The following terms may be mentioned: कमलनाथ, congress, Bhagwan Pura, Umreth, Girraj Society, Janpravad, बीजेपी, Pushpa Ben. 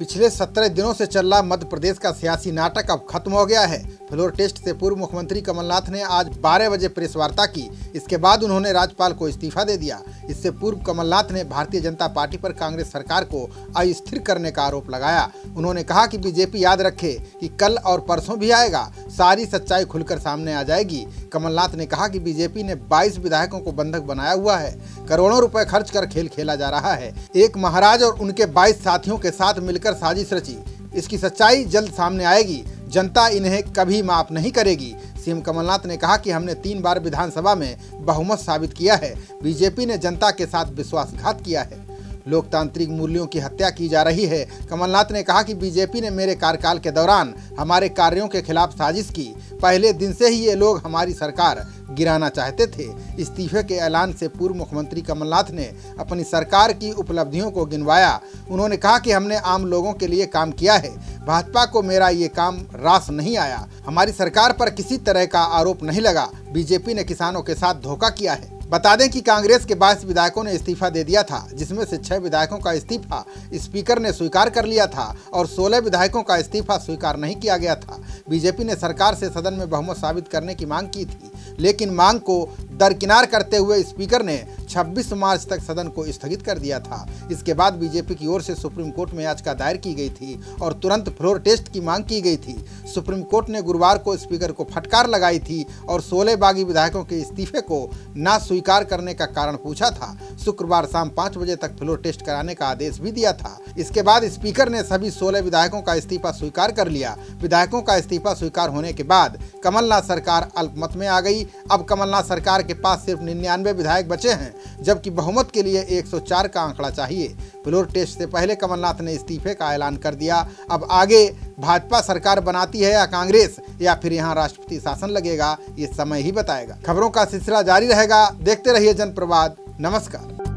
पिछले 17 दिनों से चल रहा मध्य प्रदेश का सियासी नाटक अब खत्म हो गया है। फ्लोर टेस्ट से पूर्व मुख्यमंत्री कमलनाथ ने आज 12 बजे प्रेस वार्ता की। इसके बाद उन्होंने राज्यपाल को इस्तीफा दे दिया। इससे पूर्व कमलनाथ ने भारतीय जनता पार्टी पर कांग्रेस सरकार को अस्थिर करने का आरोप लगाया। उन्होंने कहा कि बीजेपी याद रखे कि कल और परसों भी आएगा, सारी सच्चाई खुलकर सामने आ जाएगी। कमलनाथ ने कहा कि बीजेपी ने 22 विधायकों को बंधक बनाया हुआ है। करोड़ों रुपए खर्च कर खेल खेला जा रहा है। एक महाराज और उनके 22 साथियों के साथ मिलकर साजिश रची। इसकी सच्चाई जल्द सामने आएगी। जनता इन्हें कभी माफ नहीं करेगी। सीएम कमलनाथ ने कहा कि हमने 3 बार विधानसभा में बहुमत साबित किया है। बीजेपी ने जनता के साथ विश्वासघात किया है। लोकतांत्रिक मूल्यों की हत्या की जा रही है। कमलनाथ ने कहा कि बीजेपी ने मेरे कार्यकाल के दौरान हमारे कार्यों के खिलाफ साजिश की। पहले दिन से ही ये लोग हमारी सरकार गिराना चाहते थे। इस्तीफे के ऐलान से पूर्व मुख्यमंत्री कमलनाथ ने अपनी सरकार की उपलब्धियों को गिनवाया। उन्होंने कहा कि हमने आम लोगों के लिए काम किया है। भाजपा को मेरा ये काम रास नहीं आया। हमारी सरकार पर किसी तरह का आरोप नहीं लगा। बीजेपी ने किसानों के साथ धोखा किया है। बता दें कि कांग्रेस के 22 विधायकों ने इस्तीफा दे दिया था, जिसमें से 6 विधायकों का इस्तीफा स्पीकर ने स्वीकार कर लिया था और 16 विधायकों का इस्तीफा स्वीकार नहीं किया गया था। बीजेपी ने सरकार से सदन में बहुमत साबित करने की मांग की थी, लेकिन मांग को दरकिनार करते हुए स्पीकर ने 26 मार्च तक सदन को स्थगित कर दिया था। इसके बाद बीजेपी की ओर से सुप्रीम कोर्ट में याचिका दायर की गई थी और तुरंत फ्लोर टेस्ट की मांग की गई थी। सुप्रीम कोर्ट ने गुरुवार को स्पीकर को फटकार लगाई थी और 16 बागी विधायकों के इस्तीफे को ना स्वीकार करने का कारण पूछा था। शुक्रवार शाम 5 बजे तक फ्लोर टेस्ट कराने का आदेश भी दिया था। इसके बाद स्पीकर ने सभी 16 विधायकों का इस्तीफा स्वीकार कर लिया। विधायकों का इस्तीफा स्वीकार होने के बाद कमलनाथ सरकार अल्पमत में आ गई। अब कमलनाथ सरकार के पास सिर्फ 99 विधायक बचे हैं, जबकि बहुमत के लिए 104 का आंकड़ा चाहिए। फ्लोर टेस्ट से पहले कमलनाथ ने इस्तीफे का ऐलान कर दिया। अब आगे भाजपा सरकार बनाती है या कांग्रेस, या फिर यहां राष्ट्रपति शासन लगेगा, ये समय ही बताएगा। खबरों का सिलसिला जारी रहेगा। देखते रहिए जनप्रवाद। नमस्कार।